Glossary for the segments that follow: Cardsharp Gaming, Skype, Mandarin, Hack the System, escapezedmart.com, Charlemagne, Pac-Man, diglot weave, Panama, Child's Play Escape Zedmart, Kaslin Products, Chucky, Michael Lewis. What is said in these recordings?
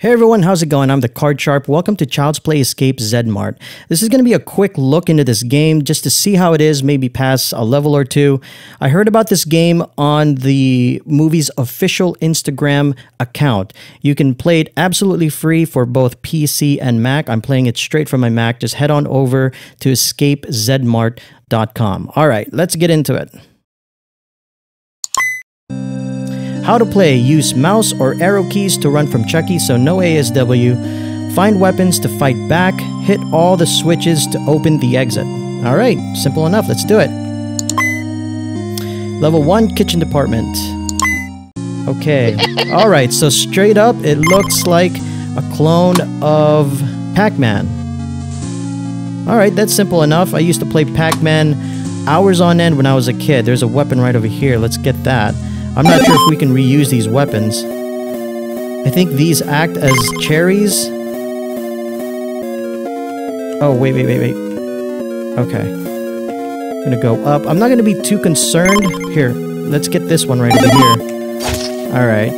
Hey everyone, how's it going? I'm the Cardsharp. Welcome to Child's Play Escape Zedmart. This is going to be a quick look into this game just to see how it is, maybe pass a level or two. I heard about this game on the movie's official Instagram account. You can play it absolutely free for both PC and Mac. I'm playing it straight from my Mac. Just head on over to escapezedmart.com. All right, let's get into it. How to play. Use mouse or arrow keys to run from Chucky, so no ASW. Find weapons to fight back. Hit all the switches to open the exit. Alright, simple enough. Let's do it. Level 1, kitchen department. Okay. Alright, so straight up, it looks like a clone of Pac-Man. Alright, that's simple enough. I used to play Pac-Man hours on end when I was a kid. There's a weapon right over here. Let's get that. I'm not sure if we can reuse these weapons. I think these act as cherries. Oh, wait. Okay. I'm gonna go up. I'm not gonna be too concerned. Here, let's get this one right over here. Alright.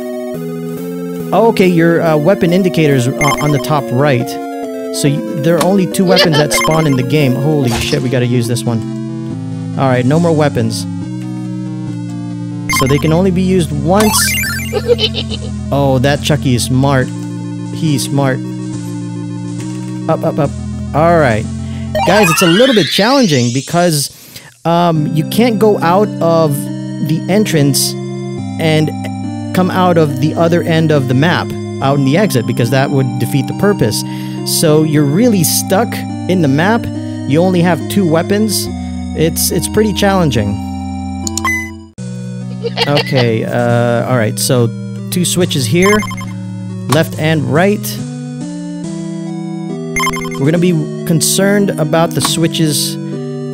Oh, okay, your weapon indicators are on the top right. So there are only two weapons that spawn in the game. Holy shit, we gotta use this one. Alright, no more weapons. So they can only be used once. Oh, that Chucky is smart. He's smart. Up. Alright. Guys, it's a little bit challenging because you can't go out of the entrance and come out of the other end of the map, out in the exit, because that would defeat the purpose. So you're really stuck in the map. You only have two weapons. It's pretty challenging. Okay, alright, so two switches here, left and right. We're gonna be concerned about the switches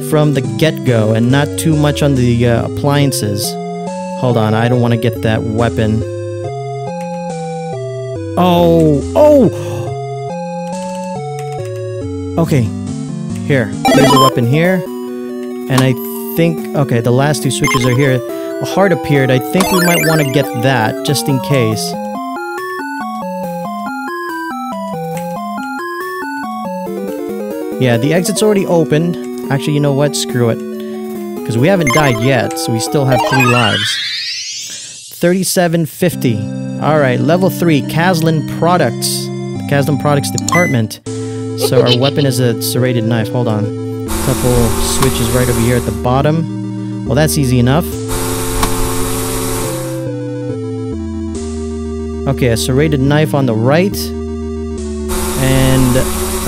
from the get-go and not too much on the appliances. Hold on, I don't want to get that weapon. Oh! Okay, here, there's a weapon here, and I think, okay, the last two switches are here. A heart appeared. I think we might want to get that, just in case. Yeah, the exit's already opened. Actually, you know what? Screw it. Because we haven't died yet, so we still have 3 lives. 3750. Alright, level 3, Kaslin Products. The Kaslin Products department. So our weapon is a serrated knife. Hold on. A couple switches right over here at the bottom. Well, that's easy enough. Okay, a serrated knife on the right, and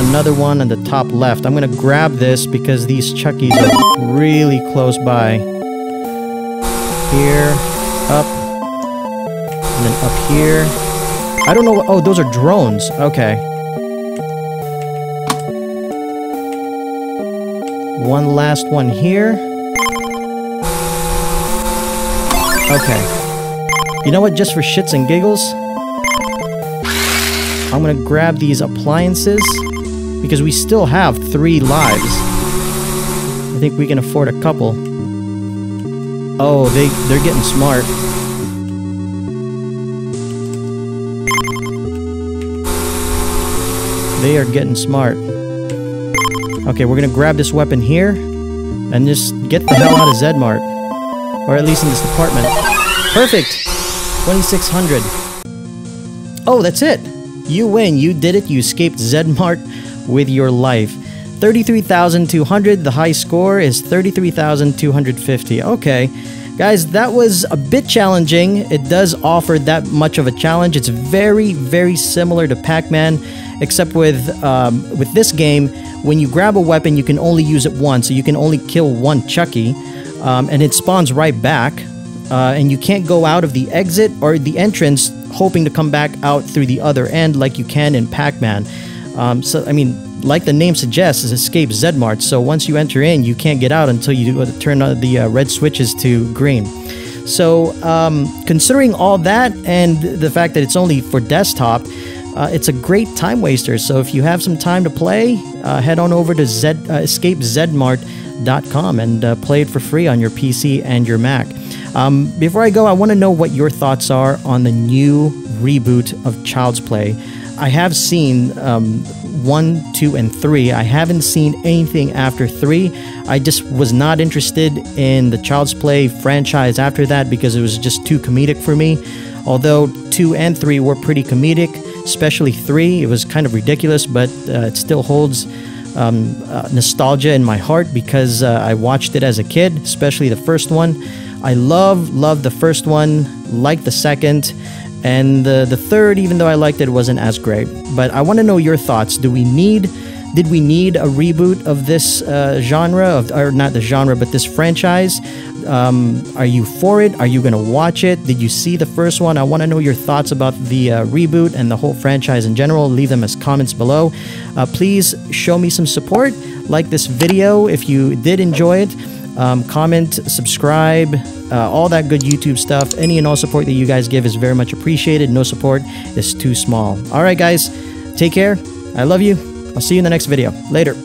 another one on the top left. I'm gonna grab this because these Chuckies are really close by. Here, up, and then up here. I don't know what, oh, those are drones, okay. One last one here. Okay. You know what, just for shits and giggles, I'm gonna grab these appliances because we still have 3 lives. I think we can afford a couple. Oh, they're getting smart. They are getting smart. Okay, we're gonna grab this weapon here and just get the hell out of Zedmart. Or at least in this department. Perfect! 2600. Oh, that's it! You win, you did it, you escaped Zedmart with your life. 33,200, the high score is 33,250. Okay, guys, that was a bit challenging. It does offer that much of a challenge. It's very, very similar to Pac-Man, except with this game, when you grab a weapon, you can only use it once, so you can only kill one Chucky, and it spawns right back, and you can't go out of the exit or the entrance hoping to come back out through the other end like you can in Pac-Man. So, I mean, like the name suggests, is Escape Zedmart, so once you enter in, you can't get out until you turn the red switches to green. So, considering all that and the fact that it's only for desktop, it's a great time waster. So if you have some time to play, head on over to escapezedmart.com and play it for free on your PC and your Mac. Before I go, I want to know what your thoughts are on the new reboot of Child's Play. I have seen 1, 2, and 3. I haven't seen anything after 3. I just was not interested in the Child's Play franchise after that because it was just too comedic for me. Although 2 and 3 were pretty comedic, especially 3. It was kind of ridiculous, but it still holds nostalgia in my heart because I watched it as a kid, especially the first one. I love the first one, like the second, and the third, even though I liked it, wasn't as great. But I want to know your thoughts. Did we need a reboot of this genre, or not the genre, but this franchise? Are you for it? Are you going to watch it? Did you see the first one? I want to know your thoughts about the reboot and the whole franchise in general. Leave them as comments below. Please show me some support. Like this video if you did enjoy it. Comment, subscribe, all that good YouTube stuff. Any and all support that you guys give is very much appreciated. No support is too small. All right, guys. Take care. I love you. I'll see you in the next video. Later.